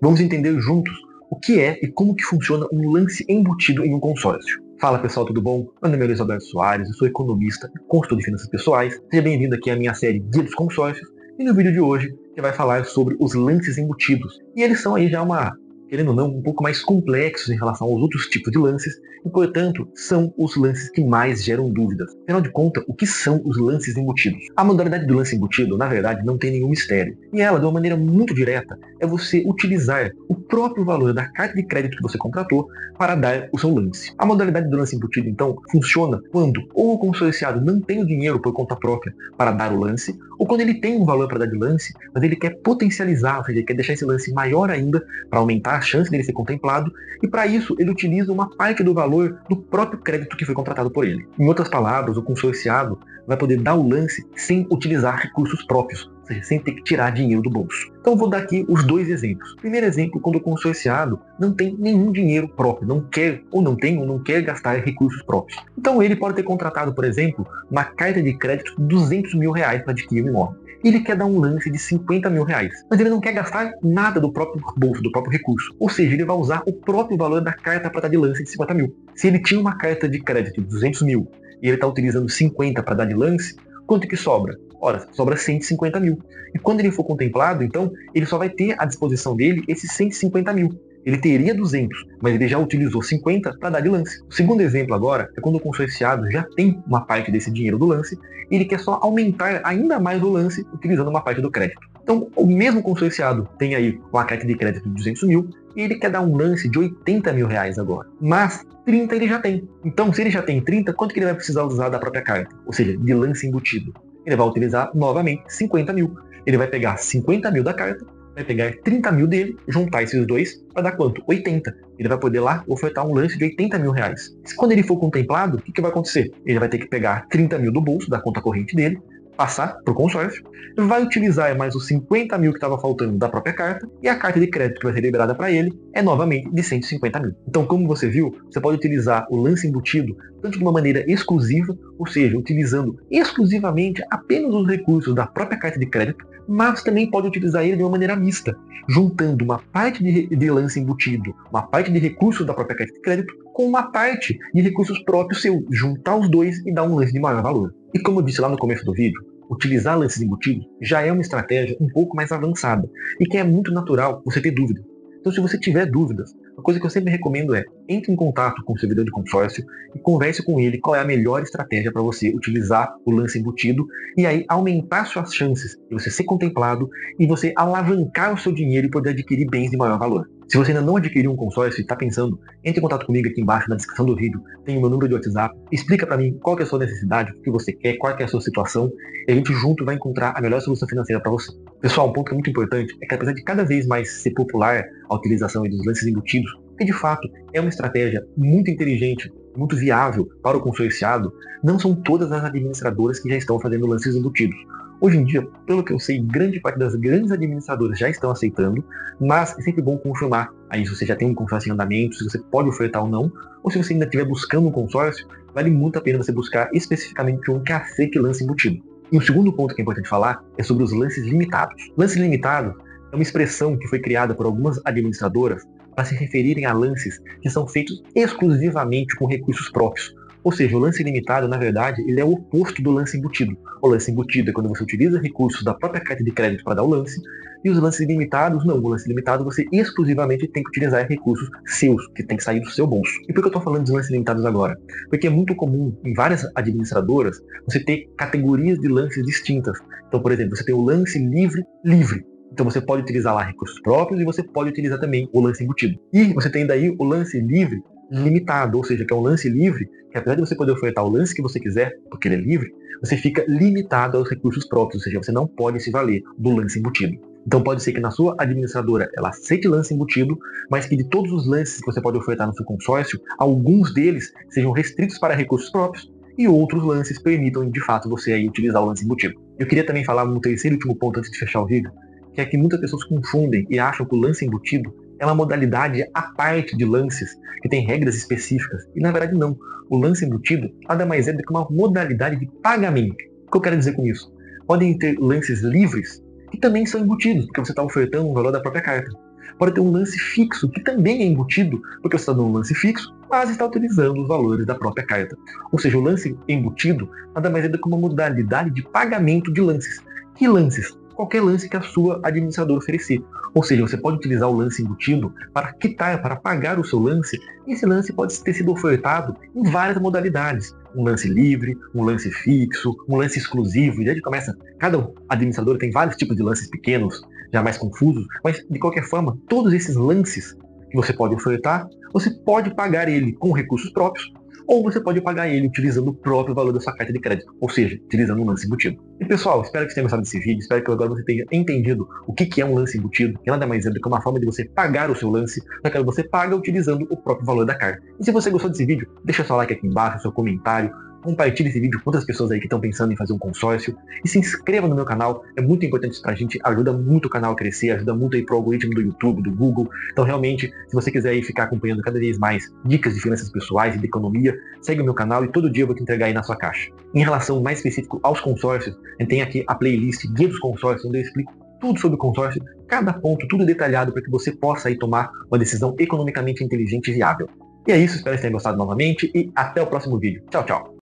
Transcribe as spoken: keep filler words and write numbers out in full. Vamos entender juntos o que é e como que funciona um lance embutido em um consórcio. Fala pessoal, tudo bom? Meu nome é Luiz Alberto Soares, eu sou economista e consultor de finanças pessoais. Seja bem-vindo aqui à minha série Guia dos Consórcios. E no vídeo de hoje você vai falar sobre os lances embutidos. E eles são aí já uma, querendo ou não, um pouco mais complexos em relação aos outros tipos de lances. E, portanto, são os lances que mais geram dúvidas. Afinal de contas, o que são os lances embutidos? A modalidade do lance embutido, na verdade, não tem nenhum mistério. E ela, de uma maneira muito direta, é você utilizar o próprio valor da carta de crédito que você contratou para dar o seu lance. A modalidade do lance embutido, então, funciona quando ou o consorciado não tem o dinheiro por conta própria para dar o lance, ou quando ele tem um valor para dar de lance, mas ele quer potencializar, ou seja, ele quer deixar esse lance maior ainda para aumentar a chance dele ser contemplado, e para isso ele utiliza uma parte do valor do próprio crédito que foi contratado por ele. Em outras palavras, o consorciado vai poder dar o lance sem utilizar recursos próprios, ou seja, sem ter que tirar dinheiro do bolso. Então eu vou dar aqui os dois exemplos. Primeiro exemplo, quando o consorciado não tem nenhum dinheiro próprio, não quer ou não tem ou não quer gastar recursos próprios. Então ele pode ter contratado, por exemplo, uma carta de crédito de duzentos mil reais para adquirir um imóvel. Ele quer dar um lance de cinquenta mil reais, mas ele não quer gastar nada do próprio bolso, do próprio recurso. Ou seja, ele vai usar o próprio valor da carta para dar de lance de cinquenta mil. Se ele tinha uma carta de crédito de duzentos mil e ele está utilizando cinquenta para dar de lance, quanto que sobra? Ora, sobra cento e cinquenta mil. E quando ele for contemplado, então, ele só vai ter à disposição dele esses cento e cinquenta mil. Ele teria duzentos, mas ele já utilizou cinquenta para dar de lance. O segundo exemplo agora é quando o consorciado já tem uma parte desse dinheiro do lance e ele quer só aumentar ainda mais o lance utilizando uma parte do crédito. Então, o mesmo consorciado tem aí uma carta de crédito de duzentos mil e ele quer dar um lance de oitenta mil reais agora. Mas trinta ele já tem. Então, se ele já tem trinta, quanto que ele vai precisar usar da própria carta? Ou seja, de lance embutido. Ele vai utilizar novamente cinquenta mil. Ele vai pegar cinquenta mil da carta, vai pegar trinta mil dele, juntar esses dois, vai dar quanto? oitenta. Ele vai poder lá ofertar um lance de oitenta mil reais. Quando ele for contemplado, o que, que vai acontecer? Ele vai ter que pegar trinta mil do bolso, da conta corrente dele, passar para o consórcio, vai utilizar mais os cinquenta mil que estava faltando da própria carta, e a carta de crédito que vai ser liberada para ele é novamente de cento e cinquenta mil. Então, como você viu, você pode utilizar o lance embutido tanto de uma maneira exclusiva, ou seja, utilizando exclusivamente apenas os recursos da própria carta de crédito, mas também pode utilizar ele de uma maneira mista, juntando uma parte de, de lance embutido, uma parte de recursos da própria carta de crédito, com uma parte de recursos próprios seu, juntar os dois e dar um lance de maior valor. E como eu disse lá no começo do vídeo, utilizar lances embutidos já é uma estratégia um pouco mais avançada e que é muito natural você ter dúvida. Então, se você tiver dúvidas, a coisa que eu sempre recomendo é entre em contato com o servidor de consórcio e converse com ele qual é a melhor estratégia para você utilizar o lance embutido e aí aumentar suas chances de você ser contemplado e você alavancar o seu dinheiro e poder adquirir bens de maior valor. Se você ainda não adquiriu um consórcio e está pensando, entre em contato comigo aqui embaixo na descrição do vídeo, tem o meu número de WhatsApp, explica para mim qual que é a sua necessidade, o que você quer, qual que é a sua situação, e a gente junto vai encontrar a melhor solução financeira para você. Pessoal, um ponto que é muito importante é que apesar de cada vez mais ser popular a utilização dos lances embutidos, que de fato é uma estratégia muito inteligente, muito viável para o consorciado, não são todas as administradoras que já estão fazendo lances embutidos. Hoje em dia, pelo que eu sei, grande parte das grandes administradoras já estão aceitando, mas é sempre bom confirmar aí se você já tem um consórcio em andamento, se você pode ofertar ou não, ou se você ainda estiver buscando um consórcio, vale muito a pena você buscar especificamente um cacete lance embutido. E o segundo ponto que é importante falar é sobre os lances limitados. Lance limitado é uma expressão que foi criada por algumas administradoras para se referirem a lances que são feitos exclusivamente com recursos próprios. Ou seja, o lance limitado, na verdade, ele é o oposto do lance embutido. O lance embutido é quando você utiliza recursos da própria carta de crédito para dar o lance, e os lances limitados, não. O lance limitado, você exclusivamente tem que utilizar recursos seus, que tem que sair do seu bolso. E por que eu estou falando dos lances limitados agora? Porque é muito comum, em várias administradoras, você ter categorias de lances distintas. Então, por exemplo, você tem o lance livre, livre. Então você pode utilizar lá recursos próprios e você pode utilizar também o lance embutido. E você tem daí o lance livre, limitado, ou seja, que é um lance livre, que apesar de você poder ofertar o lance que você quiser, porque ele é livre, você fica limitado aos recursos próprios, ou seja, você não pode se valer do lance embutido. Então pode ser que na sua administradora ela aceite lance embutido, mas que de todos os lances que você pode ofertar no seu consórcio, alguns deles sejam restritos para recursos próprios e outros lances permitam de fato você aí utilizar o lance embutido. Eu queria também falar um terceiro e último ponto antes de fechar o vídeo, que é que muitas pessoas confundem e acham que o lance embutido é uma modalidade à parte de lances, que tem regras específicas. E na verdade não. O lance embutido nada mais é do que uma modalidade de pagamento. O que eu quero dizer com isso? Podem ter lances livres, que também são embutidos, porque você está ofertando o valor da própria carta. para ter um lance fixo, que também é embutido, porque você está dando um lance fixo, mas está utilizando os valores da própria carta. Ou seja, o lance embutido nada mais é do que uma modalidade de pagamento de lances. Que lances? Qualquer lance que a sua administradora oferecer. Ou seja, você pode utilizar o lance embutido para quitar, para pagar o seu lance, e esse lance pode ter sido ofertado em várias modalidades. Um lance livre, um lance fixo, um lance exclusivo, e aí começa, cada administradora tem vários tipos de lances pequenos, já mais confusos, mas de qualquer forma, todos esses lances que você pode ofertar, você pode pagar ele com recursos próprios, ou você pode pagar ele utilizando o próprio valor da sua carta de crédito, ou seja, utilizando um lance embutido. E pessoal, espero que vocês tenham gostado desse vídeo, espero que agora você tenha entendido o que é um lance embutido, que nada mais é do que uma forma de você pagar o seu lance, só que você paga utilizando o próprio valor da carta. E se você gostou desse vídeo, deixa seu like aqui embaixo, seu comentário, compartilhe esse vídeo com outras pessoas aí que estão pensando em fazer um consórcio, e se inscreva no meu canal, é muito importante isso pra gente, ajuda muito o canal a crescer, ajuda muito aí pro algoritmo do YouTube, do Google. Então realmente, se você quiser aí ficar acompanhando cada vez mais dicas de finanças pessoais e de economia, segue o meu canal e todo dia eu vou te entregar aí na sua caixa. Em relação mais específico aos consórcios, eu tenho aqui a playlist Guia dos Consórcios, onde eu explico tudo sobre o consórcio, cada ponto, tudo detalhado para que você possa aí tomar uma decisão economicamente inteligente e viável. E é isso, espero que tenham gostado novamente e até o próximo vídeo. Tchau, tchau!